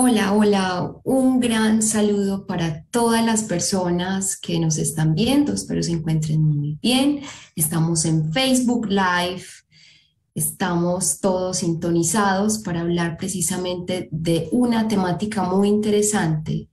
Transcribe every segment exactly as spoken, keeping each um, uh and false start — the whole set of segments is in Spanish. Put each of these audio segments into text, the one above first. Hola, hola, un gran saludo para todas las personas que nos están viendo, espero se encuentren muy bien. Estamos en Facebook Live, estamos todos sintonizados para hablar precisamente de una temática muy interesante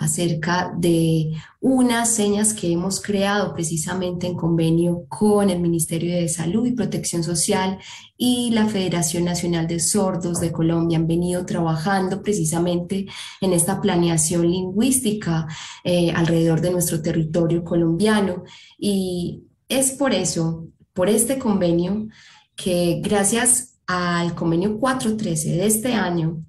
acerca de unas señas que hemos creado precisamente en convenio con el Ministerio de Salud y Protección Social y la Federación Nacional de Sordos de Colombia. Han venido trabajando precisamente en esta planeación lingüística eh, alrededor de nuestro territorio colombiano, y es por eso, por este convenio, que gracias al convenio cuatrocientos trece de este año,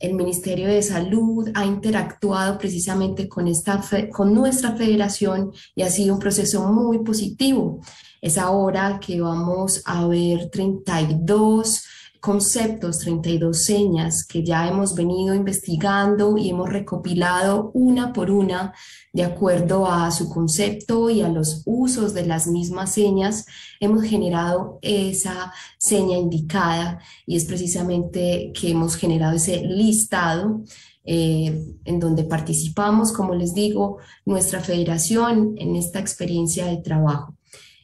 el Ministerio de Salud ha interactuado precisamente con, esta fe, con nuestra federación, y ha sido un proceso muy positivo. Es ahora que vamos a ver treinta y dos conceptos, treinta y dos señas que ya hemos venido investigando y hemos recopilado una por una de acuerdo a su concepto y a los usos de las mismas señas. Hemos generado esa seña indicada, y es precisamente que hemos generado ese listado eh, en donde participamos, como les digo, nuestra federación en esta experiencia de trabajo.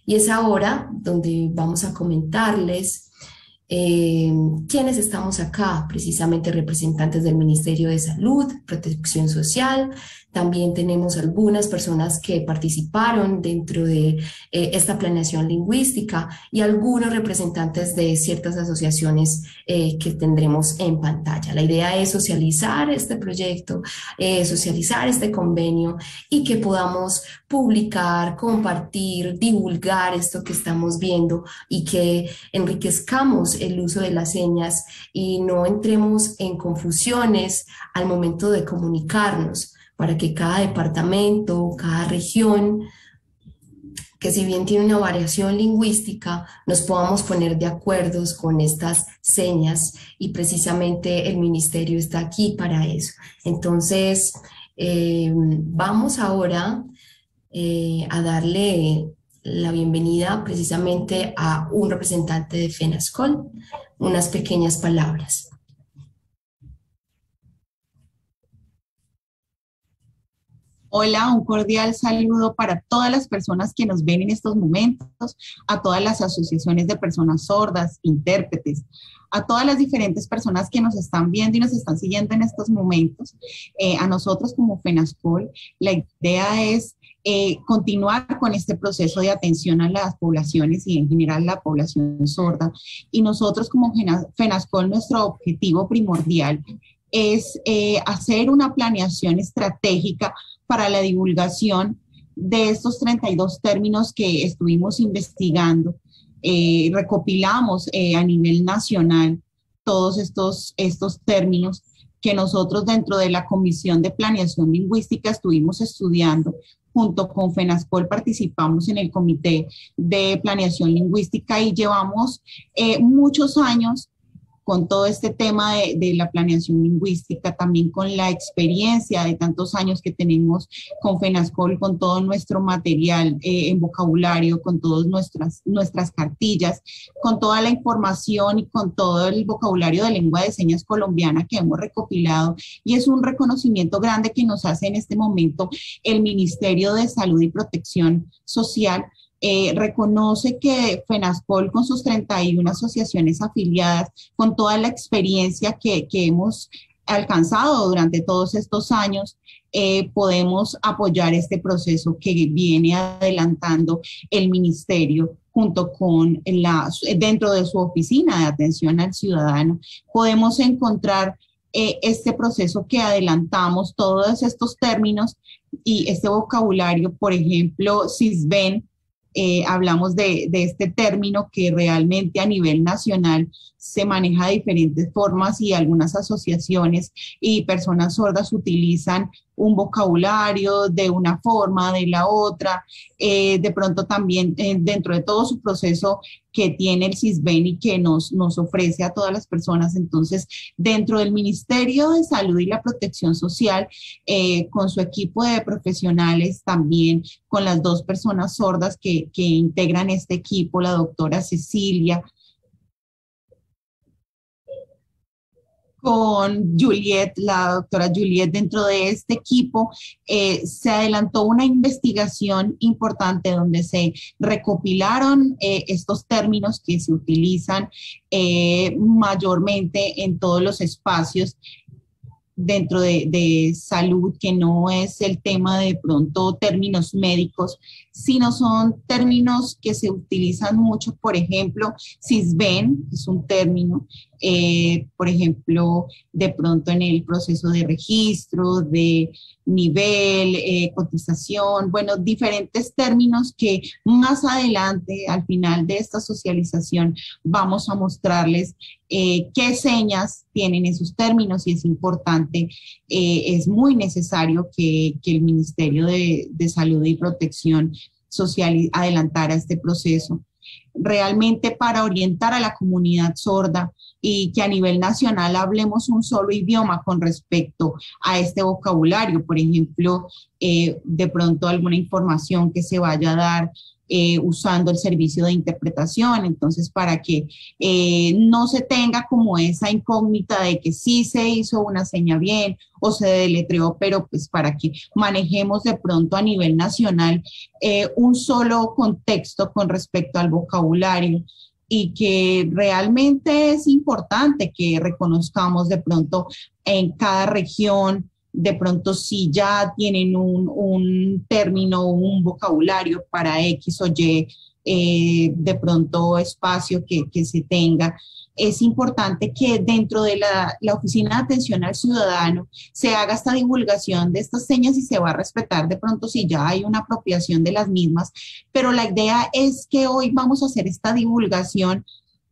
Y es ahora donde vamos a comentarles Eh, quienes estamos acá, precisamente representantes del Ministerio de Salud, Protección Social. También tenemos algunas personas que participaron dentro de eh, esta planeación lingüística y algunos representantes de ciertas asociaciones eh, que tendremos en pantalla. La idea es socializar este proyecto, eh, socializar este convenio, y que podamos publicar, compartir, divulgar esto que estamos viendo, y que enriquezcamos el uso de las señas y no entremos en confusiones al momento de comunicarnos, para que cada departamento, cada región, que si bien tiene una variación lingüística, nos podamos poner de acuerdo con estas señas, y precisamente el ministerio está aquí para eso. Entonces, eh, vamos ahora eh, a darle la bienvenida precisamente a un representante de FENASCOL, unas pequeñas palabras. Hola, un cordial saludo para todas las personas que nos ven en estos momentos, a todas las asociaciones de personas sordas, intérpretes, a todas las diferentes personas que nos están viendo y nos están siguiendo en estos momentos. Eh, a nosotros como FENASCOL, la idea es eh, continuar con este proceso de atención a las poblaciones y en general la población sorda. Y nosotros como FENASCOL, nuestro objetivo primordial es eh, hacer una planeación estratégica para la divulgación de estos treinta y dos términos que estuvimos investigando. Eh, recopilamos eh, a nivel nacional todos estos, estos términos que nosotros dentro de la Comisión de Planeación Lingüística estuvimos estudiando. Junto con FENASCOL participamos en el Comité de Planeación Lingüística y llevamos eh, muchos años con todo este tema de, de la planeación lingüística, también con la experiencia de tantos años que tenemos con FENASCOL, con todo nuestro material eh, en vocabulario, con todas nuestras, nuestras cartillas, con toda la información y con todo el vocabulario de lengua de señas colombiana que hemos recopilado. Y es un reconocimiento grande que nos hace en este momento el Ministerio de Salud y Protección Social. Eh, reconoce que FENASCOL, con sus treinta y una asociaciones afiliadas, con toda la experiencia que, que hemos alcanzado durante todos estos años, eh, podemos apoyar este proceso que viene adelantando el ministerio junto con la, dentro de su oficina de atención al ciudadano. Podemos encontrar eh, este proceso que adelantamos, todos estos términos y este vocabulario. Por ejemplo, SISBÉN. Eh, hablamos de, de este término que realmente a nivel nacional se maneja de diferentes formas, y algunas asociaciones y personas sordas utilizan un vocabulario de una forma, de la otra. Eh, de pronto también eh, dentro de todo su proceso que tiene el SISBÉN y que nos, nos ofrece a todas las personas. Entonces, dentro del Ministerio de Salud y la Protección Social, eh, con su equipo de profesionales, también con las dos personas sordas que, que integran este equipo, la doctora Cecilia con Juliette, la doctora Juliette, dentro de este equipo eh, se adelantó una investigación importante donde se recopilaron eh, estos términos que se utilizan eh, mayormente en todos los espacios dentro de, de salud, que no es el tema de pronto términos médicos, sino son términos que se utilizan mucho. Por ejemplo, SISBÉN es un término, eh, por ejemplo, de pronto en el proceso de registro, de nivel, eh, cotización, bueno, diferentes términos que más adelante, al final de esta socialización, vamos a mostrarles eh, qué señas tienen esos términos, y es importante, eh, es muy necesario que, que el Ministerio de, de Salud y Protección Social adelantara este proceso, realmente para orientar a la comunidad sorda y que a nivel nacional hablemos un solo idioma con respecto a este vocabulario. Por ejemplo, eh, de pronto alguna información que se vaya a dar eh, usando el servicio de interpretación, entonces para que eh, no se tenga como esa incógnita de que sí se hizo una seña bien o se deletreó, pero pues para que manejemos de pronto a nivel nacional eh, un solo contexto con respecto al vocabulario, y que realmente es importante que reconozcamos de pronto en cada región, de pronto si ya tienen un, un término, un vocabulario para X o Y, eh, de pronto espacio que, que se tenga. Es importante que dentro de la, la Oficina de Atención al Ciudadano se haga esta divulgación de estas señas, y se va a respetar de pronto si ya hay una apropiación de las mismas, pero la idea es que hoy vamos a hacer esta divulgación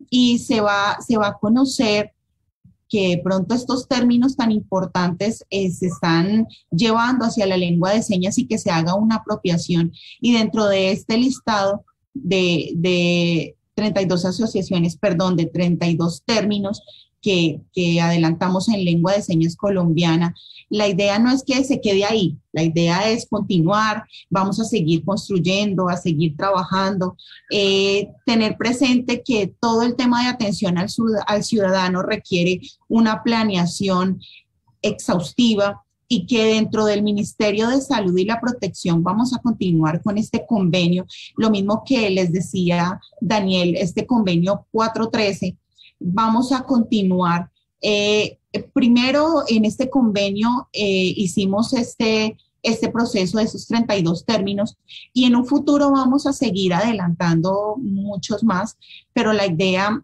y se va, se va a conocer que de pronto estos términos tan importantes eh, se están llevando hacia la lengua de señas, y que se haga una apropiación. Y dentro de este listado de... de treinta y dos asociaciones, perdón, de treinta y dos términos que, que adelantamos en lengua de señas colombiana. La idea no es que se quede ahí, la idea es continuar, vamos a seguir construyendo, a seguir trabajando, eh, tener presente que todo el tema de atención al, al ciudadano requiere una planeación exhaustiva, y que dentro del Ministerio de Salud y la Protección vamos a continuar con este convenio, lo mismo que les decía Daniel, este convenio cuatro trece, vamos a continuar. Eh, primero, en este convenio eh, hicimos este, este proceso de esos treinta y dos términos, y en un futuro vamos a seguir adelantando muchos más, pero la idea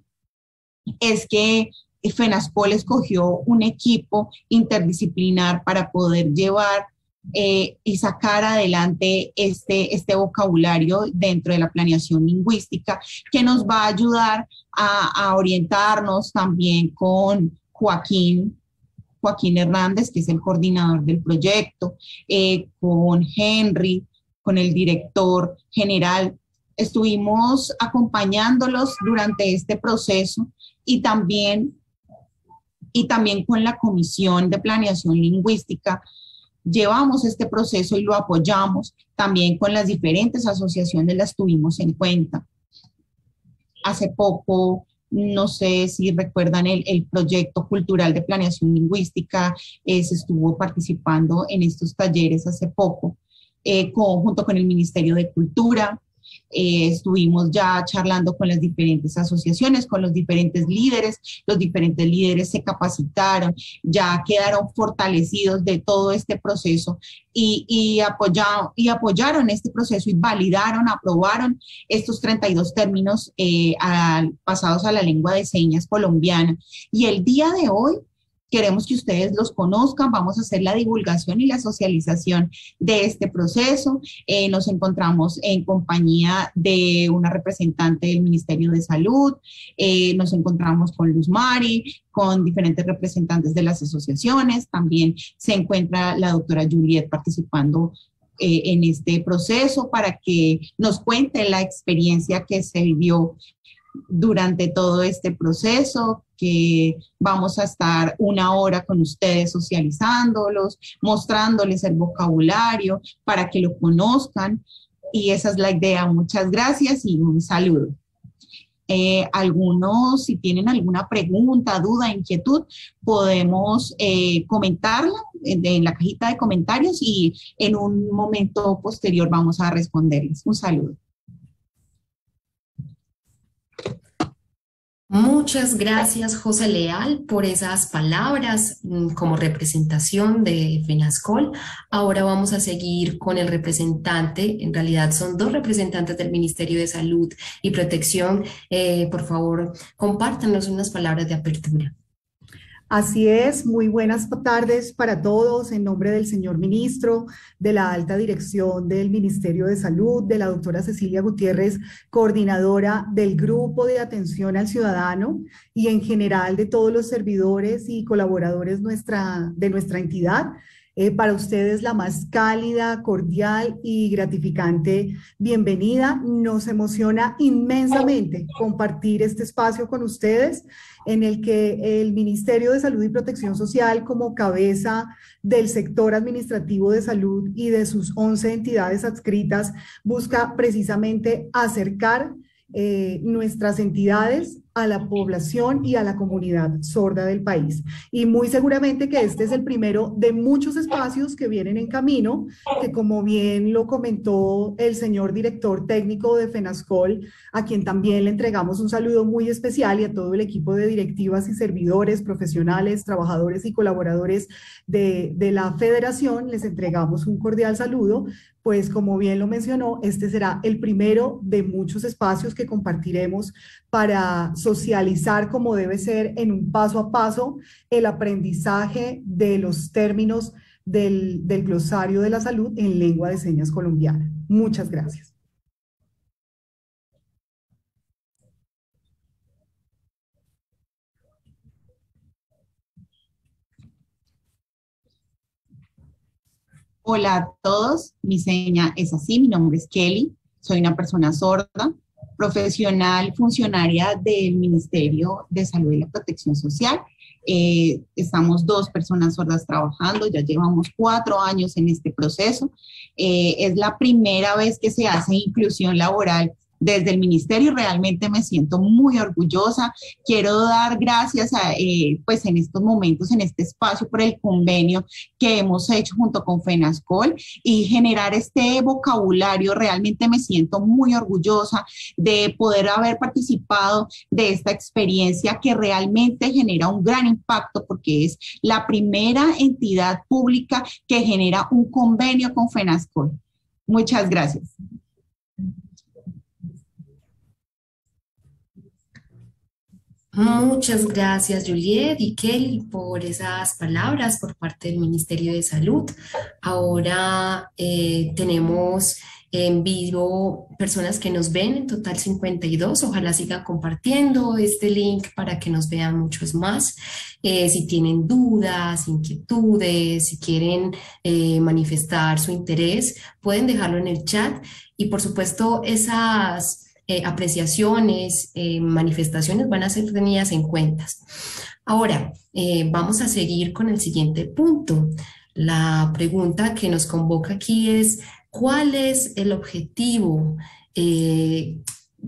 es que FENASCOL escogió un equipo interdisciplinar para poder llevar eh, y sacar adelante este, este vocabulario dentro de la planeación lingüística, que nos va a ayudar a, a orientarnos también con Joaquín, Joaquín Hernández, que es el coordinador del proyecto, eh, con Henry, con el director general. Estuvimos acompañándolos durante este proceso, y también... y también con la Comisión de Planeación Lingüística llevamos este proceso y lo apoyamos. También con las diferentes asociaciones las tuvimos en cuenta. Hace poco, no sé si recuerdan el, el proyecto cultural de planeación lingüística, eh, se estuvo participando en estos talleres hace poco, eh, con, junto con el Ministerio de Cultura. Eh, estuvimos ya charlando con las diferentes asociaciones, con los diferentes líderes, los diferentes líderes se capacitaron, ya quedaron fortalecidos de todo este proceso, y, y, apoyaron, y apoyaron este proceso, y validaron, aprobaron estos treinta y dos términos eh, a, pasados a la lengua de señas colombiana. Y el día de hoy queremos que ustedes los conozcan, vamos a hacer la divulgación y la socialización de este proceso. Eh, nos encontramos en compañía de una representante del Ministerio de Salud, eh, nos encontramos con Luz Mari, con diferentes representantes de las asociaciones, también se encuentra la doctora Juliette participando eh, en este proceso para que nos cuente la experiencia que se vivió durante todo este proceso, que vamos a estar una hora con ustedes socializándolos, mostrándoles el vocabulario para que lo conozcan, y esa es la idea. Muchas gracias y un saludo. Eh, algunos, si tienen alguna pregunta, duda, inquietud, podemos eh, comentarla en, en la cajita de comentarios y en un momento posterior vamos a responderles. Un saludo. Muchas gracias, José Leal, por esas palabras como representación de FENASCOL. Ahora vamos a seguir con el representante, en realidad son dos representantes del Ministerio de Salud y Protección. Eh, por favor, compártanos unas palabras de apertura. Así es, muy buenas tardes para todos en nombre del señor ministro, de la alta dirección del Ministerio de Salud, de la doctora Cecilia Gutiérrez, coordinadora del Grupo de Atención al Ciudadano y en general de todos los servidores y colaboradores nuestra, de nuestra entidad. Eh, para ustedes la más cálida, cordial y gratificante bienvenida. Nos emociona inmensamente compartir este espacio con ustedes en el que el Ministerio de Salud y Protección Social, como cabeza del sector administrativo de salud y de sus once entidades adscritas, busca precisamente acercar Eh, nuestras entidades a la población y a la comunidad sorda del país. Y muy seguramente que este es el primero de muchos espacios que vienen en camino, que como bien lo comentó el señor director técnico de FENASCOL, a quien también le entregamos un saludo muy especial, y a todo el equipo de directivas y servidores, profesionales, trabajadores y colaboradores de, de la federación, les entregamos un cordial saludo. Pues como bien lo mencionó, este será el primero de muchos espacios que compartiremos para socializar como debe ser en un paso a paso el aprendizaje de los términos del, del glosario de la salud en lengua de señas colombiana. Muchas gracias. Hola a todos, mi seña es así, mi nombre es Kelly, soy una persona sorda, profesional, funcionaria del Ministerio de Salud y la Protección Social. Eh, estamos dos personas sordas trabajando, ya llevamos cuatro años en este proceso. Eh, es la primera vez que se hace inclusión laboral desde el ministerio y realmente me siento muy orgullosa. Quiero dar gracias a, eh, pues en estos momentos, en este espacio, por el convenio que hemos hecho junto con FENASCOL y generar este vocabulario. Realmente me siento muy orgullosa de poder haber participado de esta experiencia que realmente genera un gran impacto porque es la primera entidad pública que genera un convenio con FENASCOL. Muchas gracias. Muchas gracias, Juliette y Kelly, por esas palabras por parte del Ministerio de Salud. Ahora eh, tenemos en vivo personas que nos ven, en total cincuenta y dos. Ojalá sigan compartiendo este link para que nos vean muchos más. Eh, si tienen dudas, inquietudes, si quieren eh, manifestar su interés, pueden dejarlo en el chat. Y por supuesto, esas Eh, apreciaciones, eh, manifestaciones van a ser tenidas en cuenta. Ahora, eh, vamos a seguir con el siguiente punto. La pregunta que nos convoca aquí es, ¿cuál es el objetivo eh,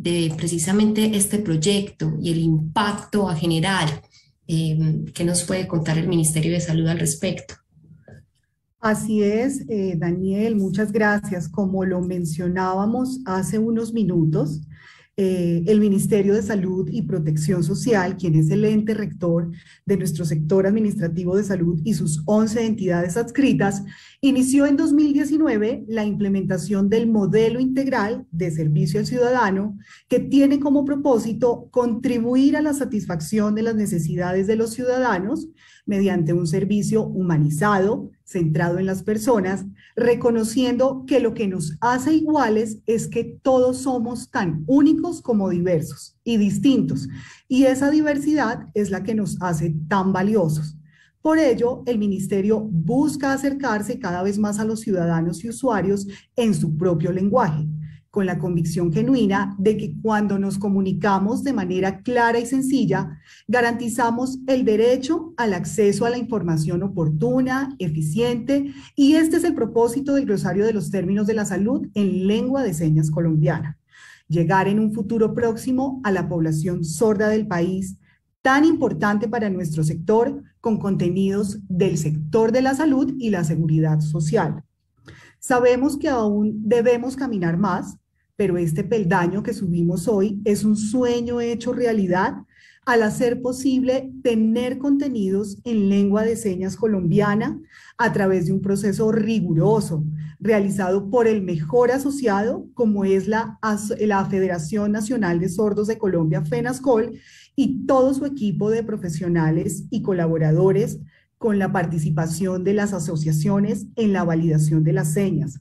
de precisamente este proyecto y el impacto a generar? Eh, ¿Qué nos puede contar el Ministerio de Salud al respecto? Así es, eh, Daniel, muchas gracias. Como lo mencionábamos hace unos minutos, eh, el Ministerio de Salud y Protección Social, quien es el ente rector de nuestro sector administrativo de salud y sus once entidades adscritas, inició en dos mil diecinueve la implementación del modelo integral de servicio al ciudadano que tiene como propósito contribuir a la satisfacción de las necesidades de los ciudadanos mediante un servicio humanizado, centrado en las personas, reconociendo que lo que nos hace iguales es que todos somos tan únicos como diversos y distintos, y esa diversidad es la que nos hace tan valiosos. Por ello, el Ministerio busca acercarse cada vez más a los ciudadanos y usuarios en su propio lenguaje, con la convicción genuina de que cuando nos comunicamos de manera clara y sencilla, garantizamos el derecho al acceso a la información oportuna, eficiente, y este es el propósito del glosario de los términos de la salud en lengua de señas colombiana. llegar en un futuro próximo a la población sorda del país, tan importante para nuestro sector, con contenidos del sector de la salud y la seguridad social. Sabemos que aún debemos caminar más, pero este peldaño que subimos hoy es un sueño hecho realidad al hacer posible tener contenidos en lengua de señas colombiana a través de un proceso riguroso realizado por el mejor asociado, como es la, la Federación Nacional de Sordos de Colombia, FENASCOL, y todo su equipo de profesionales y colaboradores, con la participación de las asociaciones en la validación de las señas.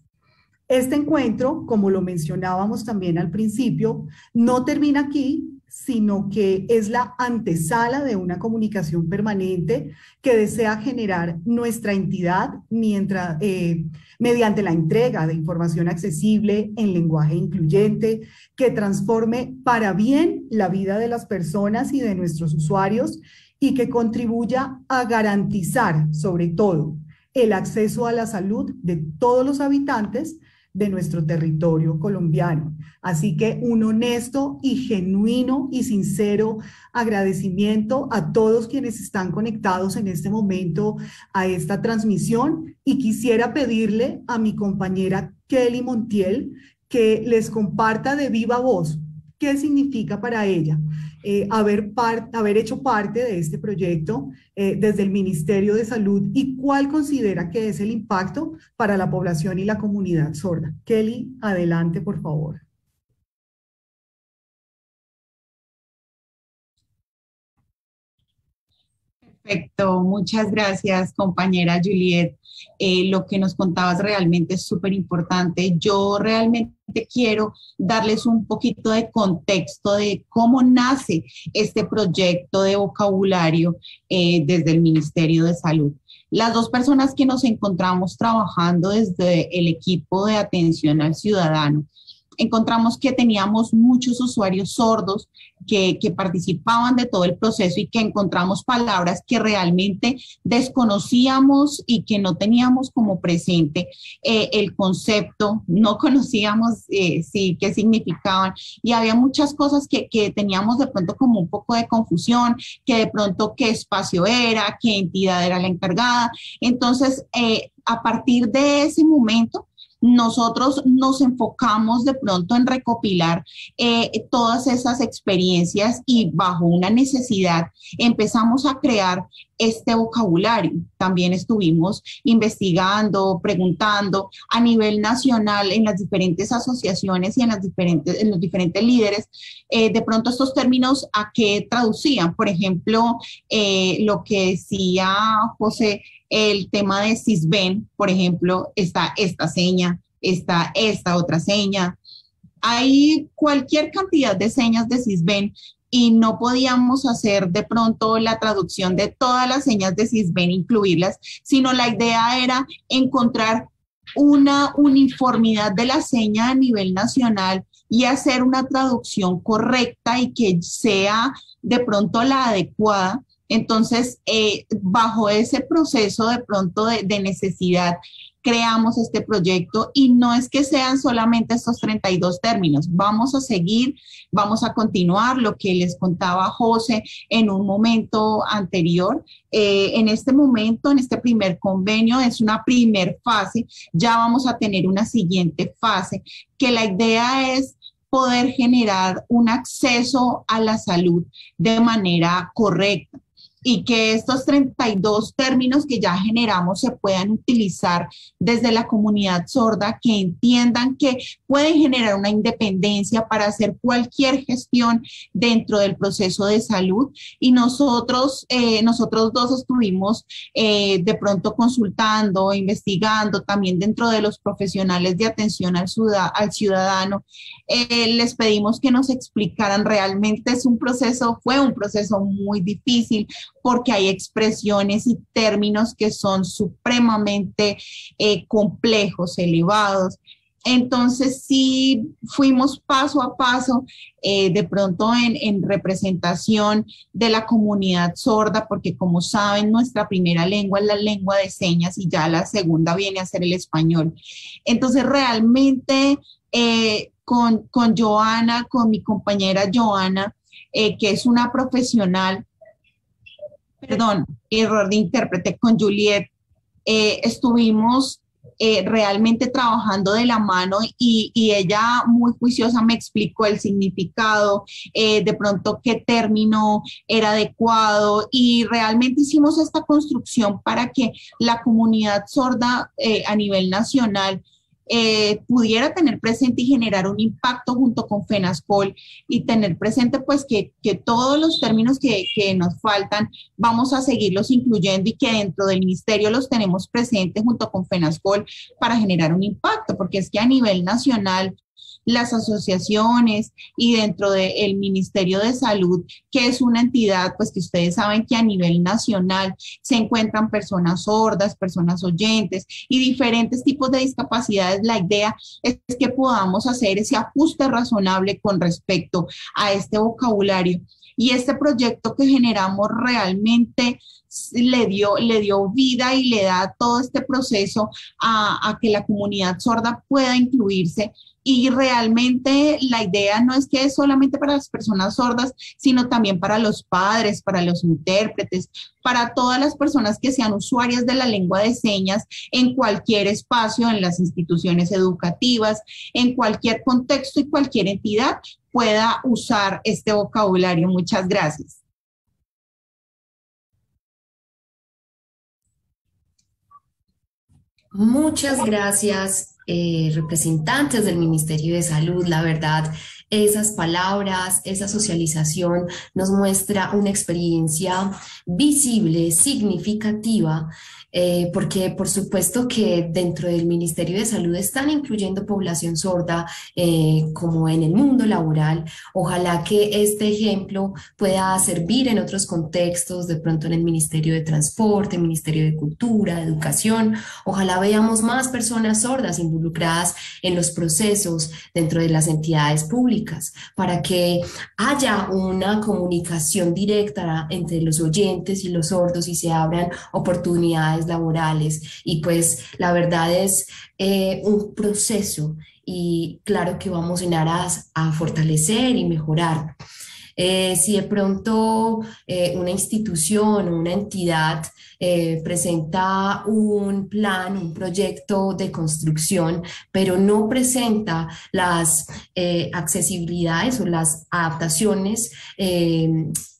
Este encuentro, como lo mencionábamos también al principio, no termina aquí, sino que es la antesala de una comunicación permanente que desea generar nuestra entidad mientras, eh, mediante la entrega de información accesible en lenguaje incluyente que transforme para bien la vida de las personas y de nuestros usuarios y que contribuya a garantizar, sobre todo, el acceso a la salud de todos los habitantes de nuestro territorio colombiano. Así que un honesto y genuino y sincero agradecimiento a todos quienes están conectados en este momento a esta transmisión, y quisiera pedirle a mi compañera Kelly Montiel que les comparta de viva voz qué significa para ella eh, haber, par, haber hecho parte de este proyecto eh, desde el Ministerio de Salud y cuál considera que es el impacto para la población y la comunidad sorda. Kelly, adelante, por favor. Perfecto, muchas gracias, compañera Juliette. Eh, lo que nos contabas realmente es súper importante. Yo realmente quiero darles un poquito de contexto de cómo nace este proyecto de vocabulario eh, desde el Ministerio de Salud. Las dos personas que nos encontramos trabajando desde el equipo de atención al ciudadano, encontramos que teníamos muchos usuarios sordos que, que participaban de todo el proceso y que encontramos palabras que realmente desconocíamos y que no teníamos como presente eh, el concepto, no conocíamos eh, sí, qué significaban, y había muchas cosas que, que teníamos de pronto como un poco de confusión, que de pronto qué espacio era, qué entidad era la encargada. Entonces, eh, a partir de ese momento, nosotros nos enfocamos de pronto en recopilar eh, todas esas experiencias y, bajo una necesidad, empezamos a crear este vocabulario. También estuvimos investigando, preguntando a nivel nacional en las diferentes asociaciones y en, las diferentes, en los diferentes líderes, eh, de pronto estos términos a qué traducían. Por ejemplo, eh, lo que decía José, el tema de SISBÉN, por ejemplo, está esta seña, está esta otra seña. Hay cualquier cantidad de señas de SISBÉN y no podíamos hacer de pronto la traducción de todas las señas de SISBÉN, incluirlas, sino la idea era encontrar una uniformidad de la seña a nivel nacional y hacer una traducción correcta y que sea de pronto la adecuada. Entonces, eh, bajo ese proceso de pronto de, de necesidad, creamos este proyecto, y no es que sean solamente estos treinta y dos términos. Vamos a seguir, vamos a continuar lo que les contaba José en un momento anterior. Eh, en este momento, en este primer convenio, es una primer fase. Ya vamos a tener una siguiente fase, que la idea es poder generar un acceso a la salud de manera correcta, y que estos treinta y dos términos que ya generamos se puedan utilizar desde la comunidad sorda, que entiendan que pueden generar una independencia para hacer cualquier gestión dentro del proceso de salud. Y nosotros, eh, nosotros dos estuvimos eh, de pronto consultando, investigando también dentro de los profesionales de atención al, ciudad, al ciudadano. Eh, les pedimos que nos explicaran. Realmente es un proceso, fue un proceso muy difícil, porque hay expresiones y términos que son supremamente eh, complejos, elevados. Entonces, sí, fuimos paso a paso, eh, de pronto en, en representación de la comunidad sorda, porque, como saben, nuestra primera lengua es la lengua de señas y ya la segunda viene a ser el español. Entonces, realmente eh, con, con Joana, con mi compañera Joana, eh, que es una profesional, perdón, error de intérprete, con Juliette, eh, estuvimos eh, realmente trabajando de la mano y, y ella muy juiciosa me explicó el significado, eh, de pronto qué término era adecuado, y realmente hicimos esta construcción para que la comunidad sorda eh, a nivel nacional Eh, pudiera tener presente y generar un impacto junto con FENASCOL, y tener presente pues que, que todos los términos que, que nos faltan vamos a seguirlos incluyendo, y que dentro del ministerio los tenemos presentes junto con FENASCOL para generar un impacto, porque es que a nivel nacional las asociaciones y dentro del Ministerio de Salud, que es una entidad, pues que ustedes saben que a nivel nacional se encuentran personas sordas, personas oyentes y diferentes tipos de discapacidades, la idea es que podamos hacer ese ajuste razonable con respecto a este vocabulario. Y este proyecto que generamos realmente le dio, le dio vida y le da todo este proceso a, a que la comunidad sorda pueda incluirse. Y realmente la idea no es que es solamente para las personas sordas, sino también para los padres, para los intérpretes, para todas las personas que sean usuarias de la lengua de señas en cualquier espacio, en las instituciones educativas, en cualquier contexto y cualquier entidad pueda usar este vocabulario. Muchas gracias. Muchas gracias. Eh, representantes del Ministerio de Salud, la verdad, esas palabras, esa socialización nos muestra una experiencia visible, significativa, eh, porque por supuesto que dentro del Ministerio de Salud están incluyendo población sorda eh, como en el mundo laboral. Ojalá que este ejemplo pueda servir en otros contextos, de pronto en el Ministerio de Transporte, Ministerio de Cultura, Educación. Ojalá veamos más personas sordas involucradas en los procesos dentro de las entidades públicas, para que haya una comunicación directa entre los oyentes y los sordos y se abran oportunidades laborales. Y pues la verdad es eh, un proceso, y claro que vamos en aras a fortalecer y mejorar. Eh, si de pronto eh, una institución o una entidad eh, presenta un plan, un proyecto de construcción, pero no presenta las eh, accesibilidades o las adaptaciones eh,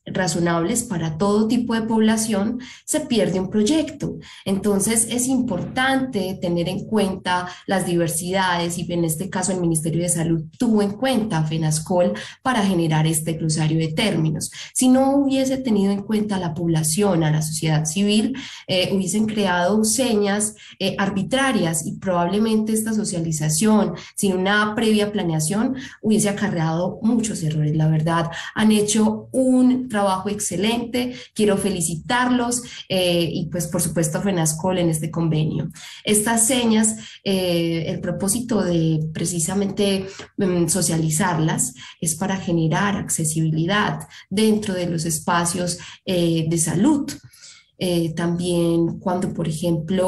razonables para todo tipo de población, se pierde un proyecto. Entonces es importante tener en cuenta las diversidades, y en este caso el Ministerio de Salud tuvo en cuenta FENASCOL para generar este glosario de términos. Si no hubiese tenido en cuenta a la población, a la sociedad civil, eh, hubiesen creado señas eh, arbitrarias, y probablemente esta socialización sin una previa planeación hubiese acarreado muchos errores. La verdad, han hecho un trabajo excelente, quiero felicitarlos eh, y pues por supuesto FENASCOL en este convenio. Estas señas, eh, el propósito de precisamente mm, socializarlas es para generar accesibilidad dentro de los espacios eh, de salud. Eh, también cuando, por ejemplo,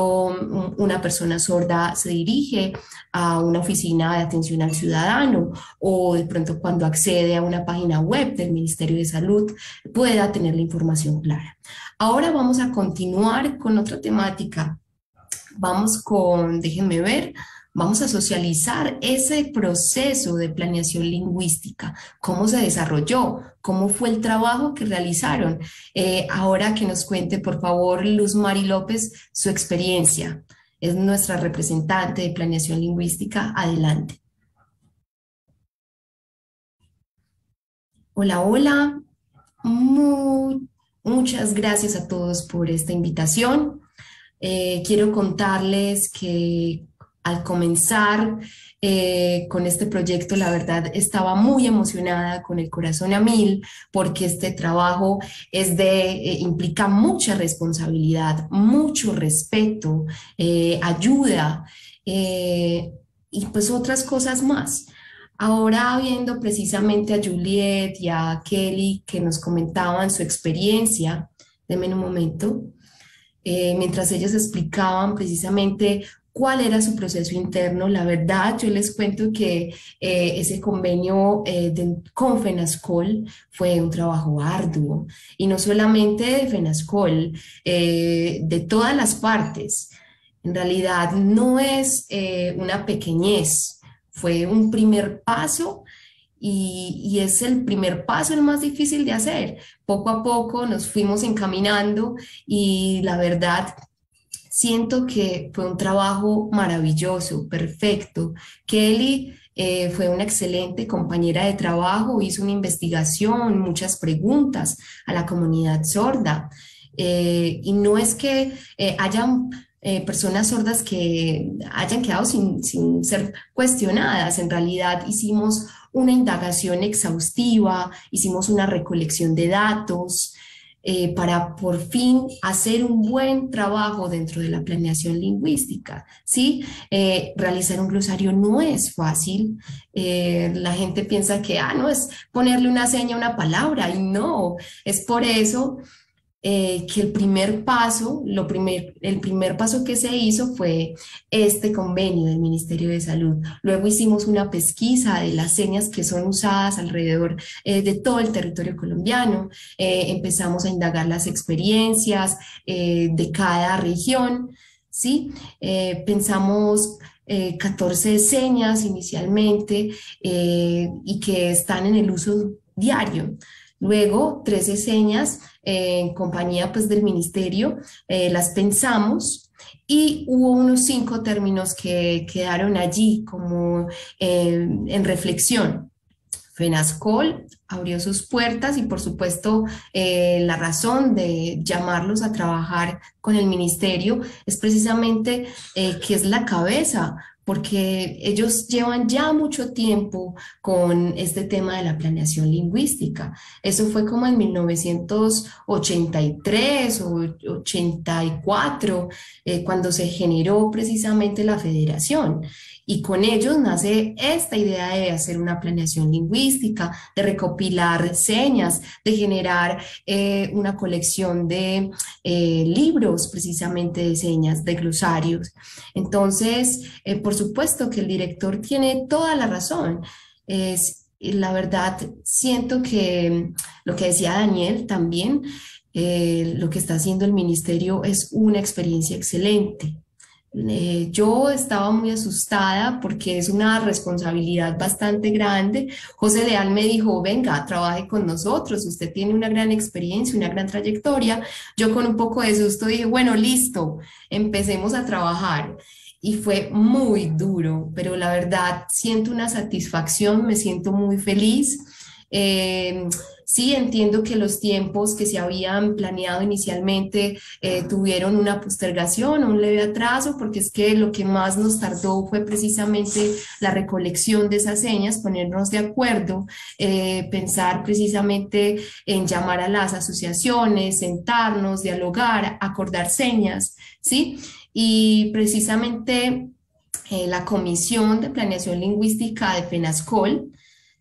una persona sorda se dirige a una oficina de atención al ciudadano, o de pronto cuando accede a una página web del Ministerio de Salud, pueda tener la información clara. Ahora vamos a continuar con otra temática. Vamos con, déjenme ver, vamos a socializar ese proceso de planeación lingüística, cómo se desarrolló, cómo fue el trabajo que realizaron. Eh, ahora que nos cuente, por favor, Luz Mari López, su experiencia. Es nuestra representante de planeación lingüística. Adelante. Hola, hola. Muy, muchas gracias a todos por esta invitación. Eh, quiero contarles que al comenzar eh, con este proyecto, la verdad, estaba muy emocionada, con el corazón a mil, porque este trabajo es de, eh, implica mucha responsabilidad, mucho respeto, eh, ayuda eh, y pues otras cosas más. Ahora, viendo precisamente a Juliette y a Kelly, que nos comentaban su experiencia, denme un momento, eh, mientras ellos explicaban precisamente cuál era su proceso interno. La verdad, yo les cuento que eh, ese convenio eh, de, con FENASCOL fue un trabajo arduo, y no solamente de FENASCOL, eh, de todas las partes. En realidad no es eh, una pequeñez, fue un primer paso, y, y es el primer paso el más difícil de hacer. Poco a poco nos fuimos encaminando y la verdad siento que fue un trabajo maravilloso, perfecto. Kelly eh, fue una excelente compañera de trabajo, hizo una investigación, muchas preguntas a la comunidad sorda. Eh, y no es que eh, hayan eh, personas sordas que hayan quedado sin, sin ser cuestionadas. En realidad hicimos una indagación exhaustiva, hicimos una recolección de datos, Eh, para por fin hacer un buen trabajo dentro de la planeación lingüística, ¿sí? Eh, realizar un glosario no es fácil. Eh, la gente piensa que, ah, no, es ponerle una seña a una palabra, y no, es por eso eh, que el primer paso, lo primer, el primer paso que se hizo fue este convenio del Ministerio de Salud. Luego hicimos una pesquisa de las señas que son usadas alrededor eh, de todo el territorio colombiano. Eh, empezamos a indagar las experiencias eh, de cada región, ¿sí? Eh, pensamos eh, catorce señas inicialmente eh, y que están en el uso diario. Luego, trece señas eh, en compañía pues, del ministerio, eh, las pensamos, y hubo unos cinco términos que quedaron allí como eh, en reflexión. FENASCOL abrió sus puertas y por supuesto eh, la razón de llamarlos a trabajar con el ministerio es precisamente eh, que es la cabeza, porque ellos llevan ya mucho tiempo con este tema de la planeación lingüística. Eso fue como en mil novecientos ochenta y tres o ochenta y cuatro, eh, cuando se generó precisamente la federación. Y con ellos nace esta idea de hacer una planeación lingüística, de recopilar señas, de generar eh, una colección de eh, libros precisamente de señas, de glosarios. Entonces, eh, por supuesto que el director tiene toda la razón. Es, la verdad, siento que lo que decía Daniel también, eh, lo que está haciendo el ministerio es una experiencia excelente. Eh, yo estaba muy asustada porque es una responsabilidad bastante grande. José Leal me dijo, venga, trabaje con nosotros, usted tiene una gran experiencia, una gran trayectoria. Yo con un poco de susto dije, bueno, listo, empecemos a trabajar. Y fue muy duro, pero la verdad siento una satisfacción, me siento muy feliz. Eh, Sí, entiendo que los tiempos que se habían planeado inicialmente eh, tuvieron una postergación o un leve atraso, porque es que lo que más nos tardó fue precisamente la recolección de esas señas, ponernos de acuerdo, eh, pensar precisamente en llamar a las asociaciones, sentarnos, dialogar, acordar señas, ¿sí? Y precisamente eh, la Comisión de Planeación Lingüística de FENASCOL,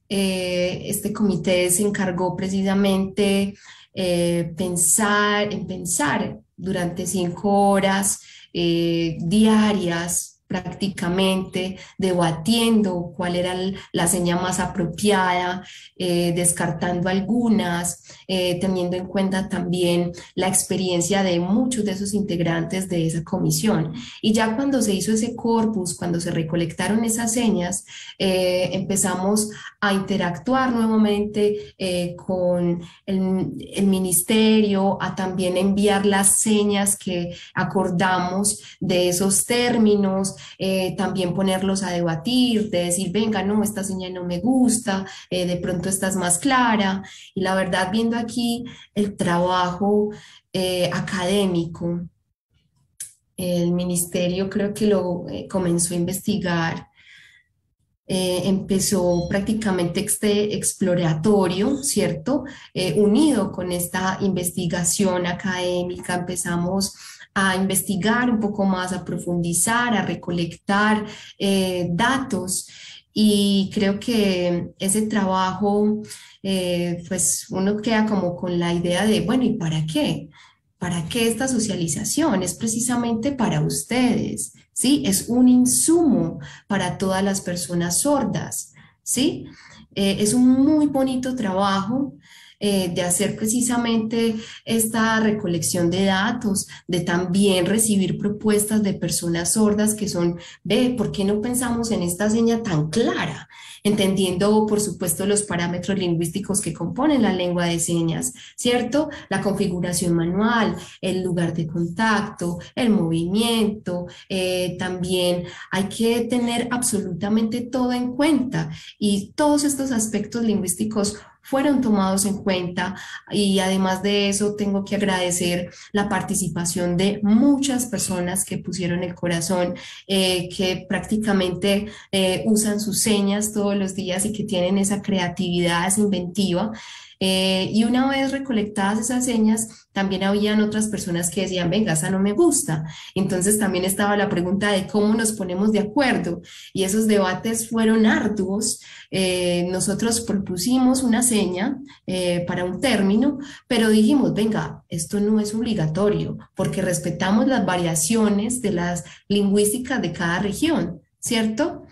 Eh, este comité se encargó precisamente eh, pensar, en pensar durante cinco horas eh, diarias prácticamente, debatiendo cuál era la seña más apropiada, eh, descartando algunas, eh, teniendo en cuenta también la experiencia de muchos de esos integrantes de esa comisión. Y ya cuando se hizo ese corpus, cuando se recolectaron esas señas, eh, empezamos a interactuar nuevamente eh, con el, el ministerio, a también enviar las señas que acordamos de esos términos, Eh, también ponerlos a debatir, de decir, venga, no, esta señal no me gusta, eh, de pronto esta es más clara. Y la verdad, viendo aquí el trabajo eh, académico, el ministerio creo que lo eh, comenzó a investigar, eh, empezó prácticamente este exploratorio, ¿cierto? Eh, unido con esta investigación académica empezamos a investigar un poco más, a profundizar, a recolectar eh, datos, y creo que ese trabajo, eh, pues uno queda como con la idea de, bueno, ¿y para qué? ¿Para qué esta socialización? Es precisamente para ustedes, ¿sí? Es un insumo para todas las personas sordas, ¿sí? Eh, es un muy bonito trabajo eh, de hacer precisamente esta recolección de datos, de también recibir propuestas de personas sordas que son, ve, ¿por qué no pensamos en esta seña tan clara? Entendiendo, por supuesto, los parámetros lingüísticos que componen la lengua de señas, ¿cierto? La configuración manual, el lugar de contacto, el movimiento, eh, también hay que tener absolutamente todo en cuenta y todos estos aspectos lingüísticos fueron tomados en cuenta y además de eso tengo que agradecer la participación de muchas personas que pusieron el corazón, eh, que prácticamente eh, usan sus señas todos los días y que tienen esa creatividad, esa inventiva. Eh, y una vez recolectadas esas señas, también habían otras personas que decían, venga, esa no me gusta. Entonces también estaba la pregunta de cómo nos ponemos de acuerdo. Y esos debates fueron arduos. Eh, nosotros propusimos una seña eh, para un término, pero dijimos, venga, esto no es obligatorio, porque respetamos las variaciones de las lingüísticas de cada región, ¿cierto?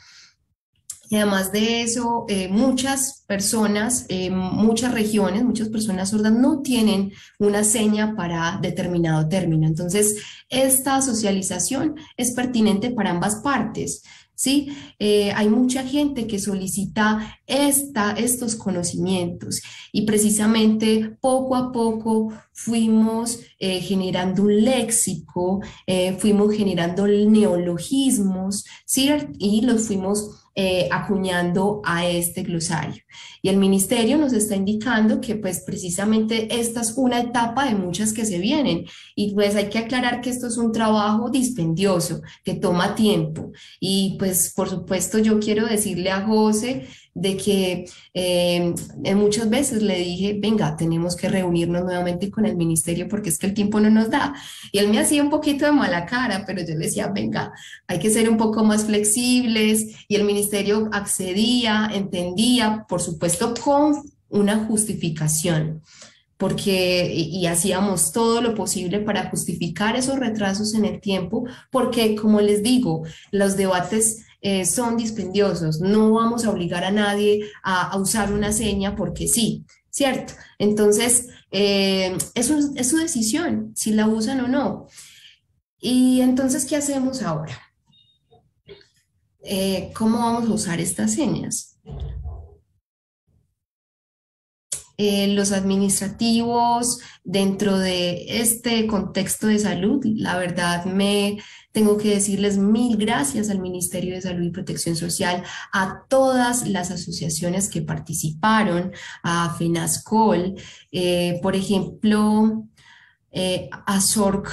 Y además de eso, eh, muchas personas, eh, muchas regiones, muchas personas sordas no tienen una seña para determinado término. Entonces, esta socialización es pertinente para ambas partes, ¿sí? Eh, hay mucha gente que solicita esta, estos conocimientos y precisamente poco a poco fuimos eh, generando un léxico, eh, fuimos generando neologismos, ¿sí? Y los fuimos Eh, acuñando a este glosario. Y el ministerio nos está indicando que pues precisamente esta es una etapa de muchas que se vienen y pues hay que aclarar que esto es un trabajo dispendioso que toma tiempo y pues por supuesto yo quiero decirle a José de que eh, muchas veces le dije, venga, tenemos que reunirnos nuevamente con el ministerio porque es que el tiempo no nos da. Y él me hacía un poquito de mala cara, pero yo le decía, venga, hay que ser un poco más flexibles. Y el ministerio accedía, entendía, por supuesto, con una justificación, porque y hacíamos todo lo posible para justificar esos retrasos en el tiempo, porque como les digo, los debates eh, son dispendiosos, no vamos a obligar a nadie a, a usar una seña porque sí, ¿cierto? Entonces, eh, es, un, es su decisión, si la usan o no. Y entonces, ¿qué hacemos ahora? Eh, ¿cómo vamos a usar estas señas? Eh, los administrativos dentro de este contexto de salud, la verdad me tengo que decirles mil gracias al Ministerio de Salud y Protección Social, a todas las asociaciones que participaron, a FENASCOL, eh, por ejemplo, eh, ASORC,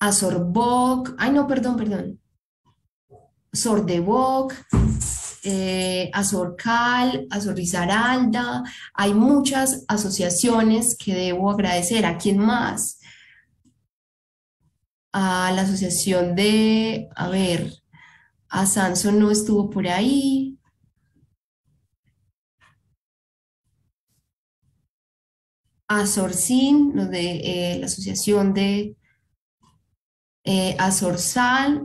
ASORBOC, ay no, perdón, perdón, SORDEBOC, Eh, Azor Cal, Azor Rizaralda, hay muchas asociaciones que debo agradecer. ¿A quién más? A la asociación de, a ver, a Samson no estuvo por ahí. Azor Sin, no de, eh, la asociación de eh, Azor Sal.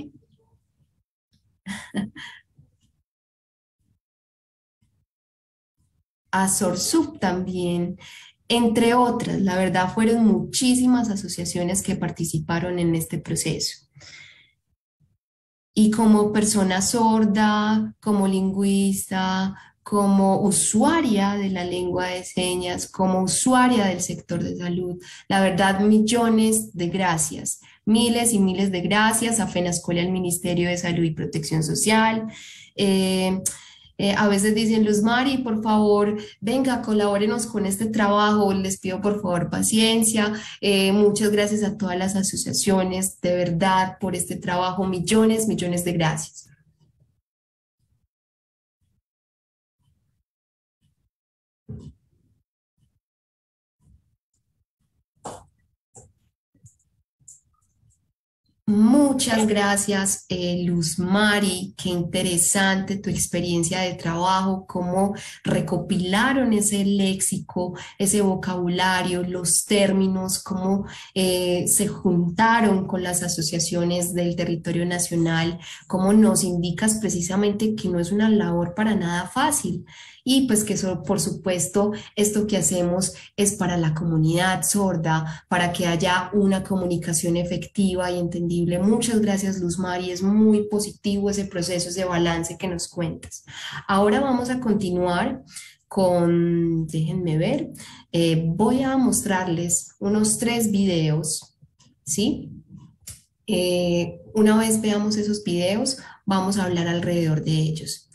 A Sorsup también, entre otras, la verdad fueron muchísimas asociaciones que participaron en este proceso. Y como persona sorda, como lingüista, como usuaria de la lengua de señas, como usuaria del sector de salud, la verdad millones de gracias, miles y miles de gracias a FENASCOL y al Ministerio de Salud y Protección Social. Eh, Eh, a veces dicen, Luz Mari, por favor, venga, colabórenos con este trabajo, les pido por favor paciencia, eh, muchas gracias a todas las asociaciones, de verdad, por este trabajo, millones, millones de gracias. Muchas gracias, eh, Luz Mari, qué interesante tu experiencia de trabajo, cómo recopilaron ese léxico, ese vocabulario, los términos, cómo eh, se juntaron con las asociaciones del territorio nacional, cómo nos indicas precisamente que no es una labor para nada fácil. Y pues que eso, por supuesto, esto que hacemos es para la comunidad sorda, para que haya una comunicación efectiva y entendible. Muchas gracias, Luz Mari, es muy positivo ese proceso, ese balance que nos cuentas. Ahora vamos a continuar con, déjenme ver, eh, voy a mostrarles unos tres videos, ¿sí? Eh, una vez veamos esos videos, vamos a hablar alrededor de ellos.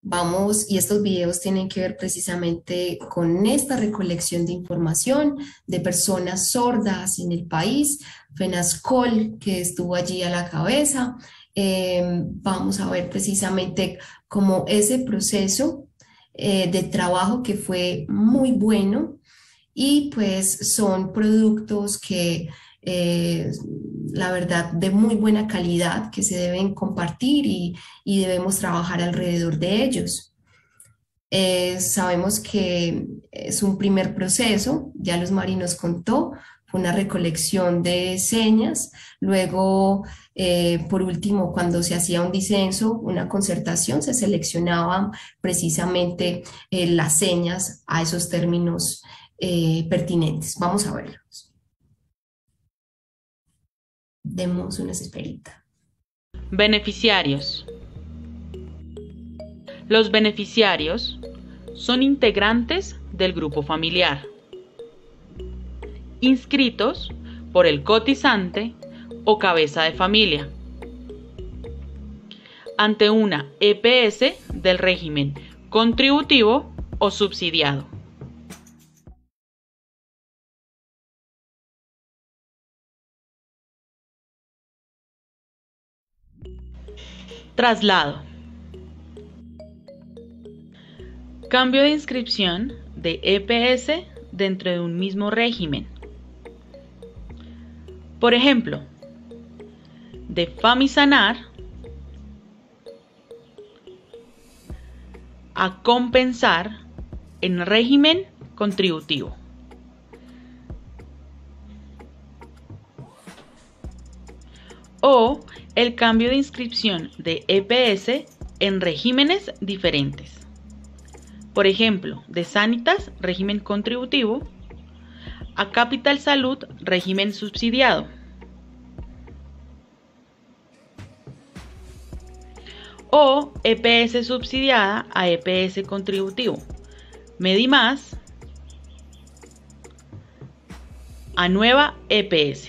Vamos, y estos videos tienen que ver precisamente con esta recolección de información de personas sordas en el país, FENASCOL, que estuvo allí a la cabeza. Eh, vamos a ver precisamente como ese proceso eh, de trabajo que fue muy bueno y pues son productos que Eh, la verdad de muy buena calidad que se deben compartir y, y debemos trabajar alrededor de ellos. Eh, sabemos que es un primer proceso, ya Luz Mari nos contó, fue una recolección de señas, luego eh, por último cuando se hacía un disenso, una concertación, se seleccionaban precisamente eh, las señas a esos términos eh, pertinentes. Vamos a verlo. Demos una esperita. Beneficiarios. Los beneficiarios son integrantes del grupo familiar, inscritos por el cotizante o cabeza de familia, ante una E P S del régimen contributivo o subsidiado. Traslado. Cambio de inscripción de E P S dentro de un mismo régimen. Por ejemplo, de Famisanar a Compensar en régimen contributivo. O el cambio de inscripción de E P S en regímenes diferentes. Por ejemplo, de Sanitas, régimen contributivo, a Capital Salud, régimen subsidiado. O E P S subsidiada a E P S contributivo. MediMás a nueva E P S.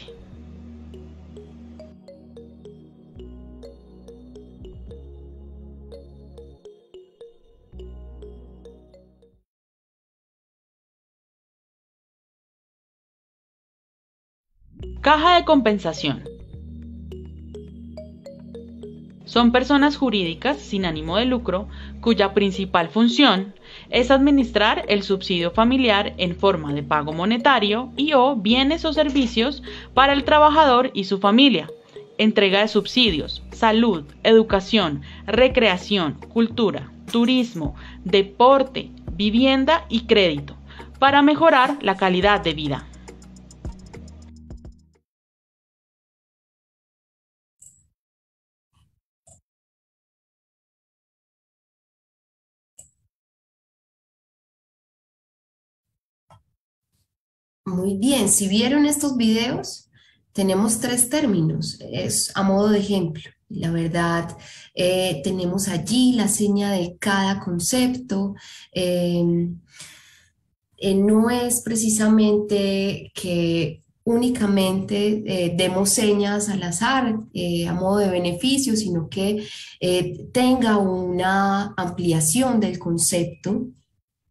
Caja de compensación. Son personas jurídicas sin ánimo de lucro cuya principal función es administrar el subsidio familiar en forma de pago monetario y o bienes o servicios para el trabajador y su familia, entrega de subsidios, salud, educación, recreación, cultura, turismo, deporte, vivienda y crédito, para mejorar la calidad de vida. Muy bien, si vieron estos videos, tenemos tres términos, es a modo de ejemplo. La verdad, eh, tenemos allí la seña de cada concepto. Eh, eh, no es precisamente que únicamente eh, demos señas al azar eh, a modo de beneficio, sino que eh, tenga una ampliación del concepto,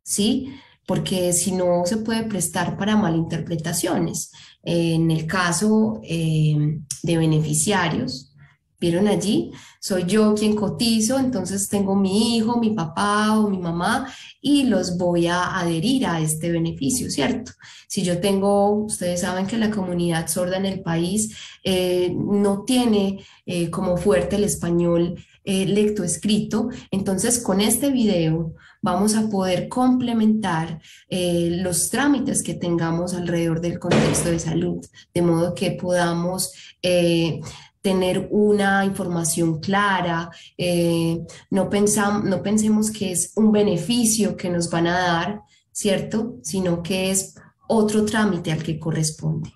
¿sí? Porque si no se puede prestar para malinterpretaciones. En el caso eh, de beneficiarios, vieron allí, soy yo quien cotizo, entonces tengo mi hijo, mi papá o mi mamá y los voy a adherir a este beneficio, ¿cierto? Si yo tengo, ustedes saben que la comunidad sorda en el país eh, no tiene eh, como fuerte el español eh, lectoescrito, entonces con este video vamos a poder complementar eh, los trámites que tengamos alrededor del contexto de salud, de modo que podamos eh, tener una información clara, eh, no, pensam, no pensemos que es un beneficio que nos van a dar, ¿cierto? Sino que es otro trámite al que corresponde.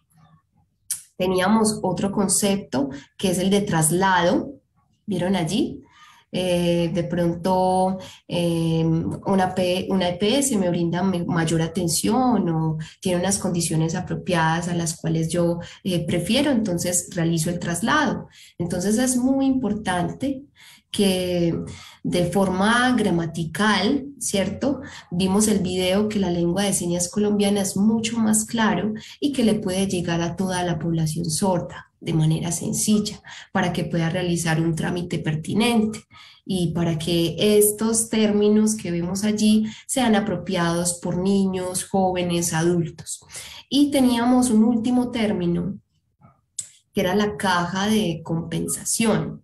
Teníamos otro concepto que es el de traslado, ¿vieron allí? Eh, de pronto eh, una, P, una E P S me brinda mayor atención o tiene unas condiciones apropiadas a las cuales yo eh, prefiero, entonces realizo el traslado. Entonces es muy importante que de forma gramatical, ¿cierto? Vimos el video que la lengua de señas colombiana es mucho más claro y que le puede llegar a toda la población sorda de manera sencilla, para que pueda realizar un trámite pertinente y para que estos términos que vemos allí sean apropiados por niños, jóvenes, adultos. Y teníamos un último término, que era la caja de compensación.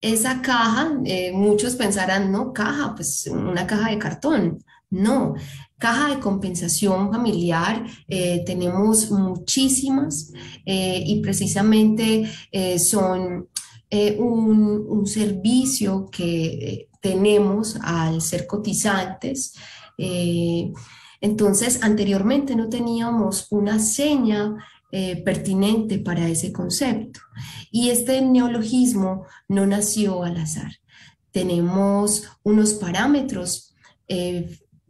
Esa caja, eh, muchos pensarán, no, caja, pues una caja de cartón. No, caja de compensación familiar eh, tenemos muchísimas eh, y precisamente eh, son eh, un, un servicio que tenemos al ser cotizantes. Eh, entonces, anteriormente no teníamos una seña Eh, pertinente para ese concepto y este neologismo no nació al azar. Tenemos unos parámetros eh,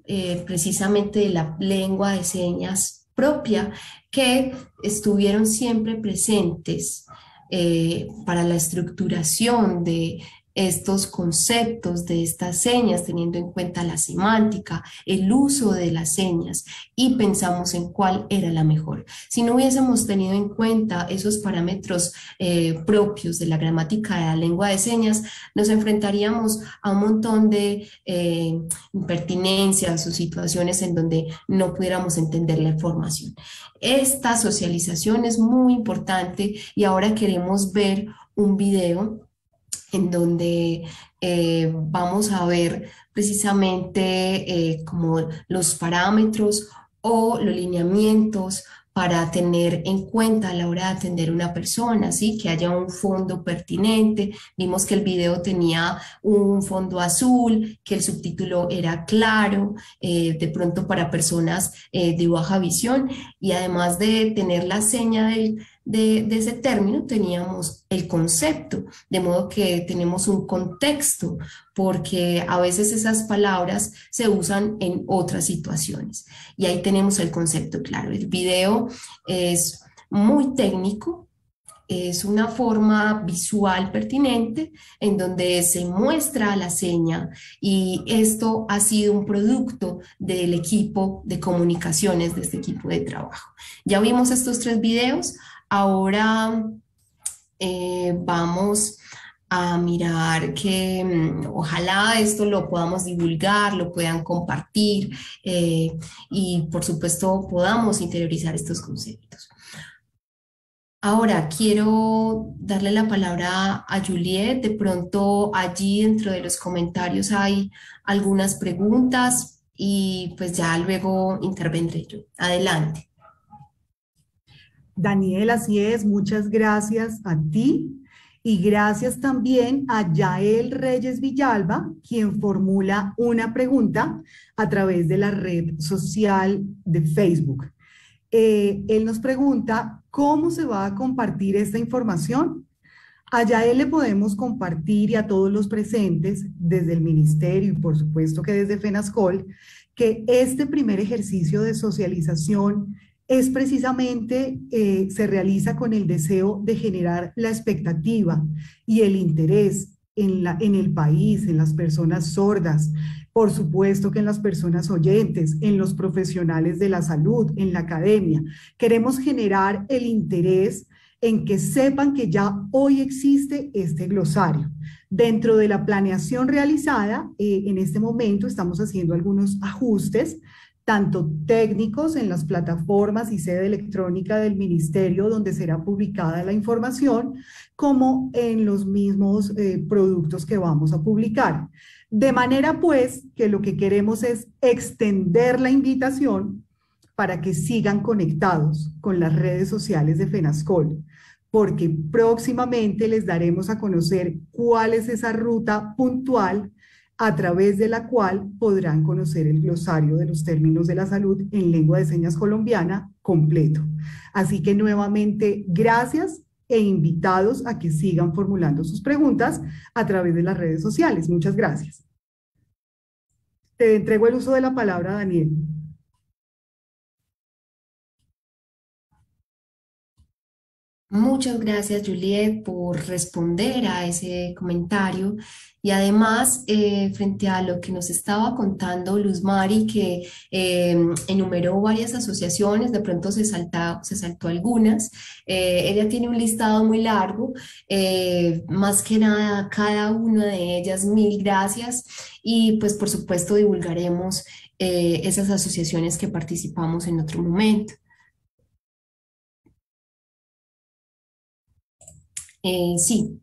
eh, precisamente de la lengua de señas propia que estuvieron siempre presentes eh, para la estructuración de estos conceptos, de estas señas, teniendo en cuenta la semántica, el uso de las señas, y pensamos en cuál era la mejor. Si no hubiésemos tenido en cuenta esos parámetros eh, propios de la gramática de la lengua de señas, nos enfrentaríamos a un montón de eh, impertinencias o situaciones en donde no pudiéramos entender la información. Esta socialización es muy importante y ahora queremos ver un video en donde eh, vamos a ver precisamente eh, como los parámetros o los lineamientos para tener en cuenta a la hora de atender una persona, ¿sí? Que haya un fondo pertinente. Vimos que el video tenía un fondo azul, que el subtítulo era claro, eh, de pronto para personas eh, de baja visión, y además de tener la seña del De, de ese término teníamos el concepto, de modo que tenemos un contexto, porque a veces esas palabras se usan en otras situaciones y ahí tenemos el concepto claro. El video es muy técnico, es una forma visual pertinente en donde se muestra la seña y esto ha sido un producto del equipo de comunicaciones, de este equipo de trabajo. Ya vimos estos tres videos. Ahora eh, vamos a mirar que um, ojalá esto lo podamos divulgar, lo puedan compartir eh, y por supuesto podamos interiorizar estos conceptos. Ahora quiero darle la palabra a Juliette. De pronto allí dentro de los comentarios hay algunas preguntas y pues ya luego intervendré yo. Adelante. Daniela, así es, muchas gracias a ti y gracias también a Yael Reyes Villalba, quien formula una pregunta a través de la red social de Facebook. Eh, él nos pregunta, ¿cómo se va a compartir esta información? A Yael le podemos compartir y a todos los presentes desde el ministerio y por supuesto que desde FENASCOL, que este primer ejercicio de socialización es precisamente, eh, se realiza con el deseo de generar la expectativa y el interés en, la, en el país, en las personas sordas, por supuesto que en las personas oyentes, en los profesionales de la salud, en la academia. Queremos generar el interés en que sepan que ya hoy existe este glosario. Dentro de la planeación realizada, eh, en este momento estamos haciendo algunos ajustes, tanto técnicos en las plataformas y sede electrónica del ministerio donde será publicada la información, como en los mismos eh, productos que vamos a publicar. De manera pues que lo que queremos es extender la invitación para que sigan conectados con las redes sociales de FENASCOL, porque próximamente les daremos a conocer cuál es esa ruta puntual a través de la cual podrán conocer el glosario de los términos de la salud en lengua de señas colombiana completo. Así que nuevamente, gracias e invitados a que sigan formulando sus preguntas a través de las redes sociales. Muchas gracias. Te entrego el uso de la palabra, Daniel. Muchas gracias, Juliette, por responder a ese comentario y además eh, frente a lo que nos estaba contando Luz Mari, que eh, enumeró varias asociaciones, de pronto se, salta, se saltó algunas, eh, ella tiene un listado muy largo, eh, más que nada cada una de ellas, mil gracias y pues por supuesto divulgaremos eh, esas asociaciones que participamos en otro momento. Eh, sí,